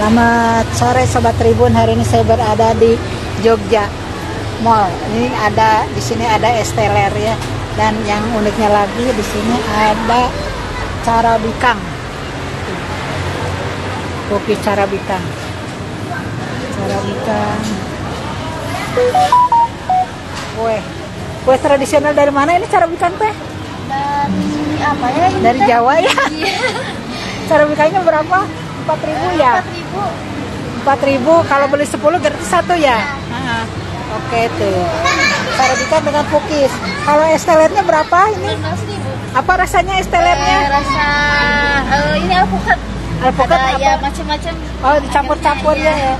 Selamat sore Sobat Tribun. Hari ini saya berada di Jogja Mall. Ini ada di sini ada esteler ya. Dan yang uniknya lagi di sini ada carabikang. Pukis carabikang. Carabikang. Kue tradisional dari mana ini carabikang teh? Dari apa ya? Dari Jawa ya. Carabikangnya berapa? 4.000 ya? 4.000. Kalau beli 10 gratis 1 ya? Nah. Oke tuh. Carabikang dengan pukis. Kalau esteletnya berapa ini? 15.000. Apa rasanya esteletnya? Ini alpukat. Alpukat apa? Ya macam-macam. Oh dicampur-campur ya.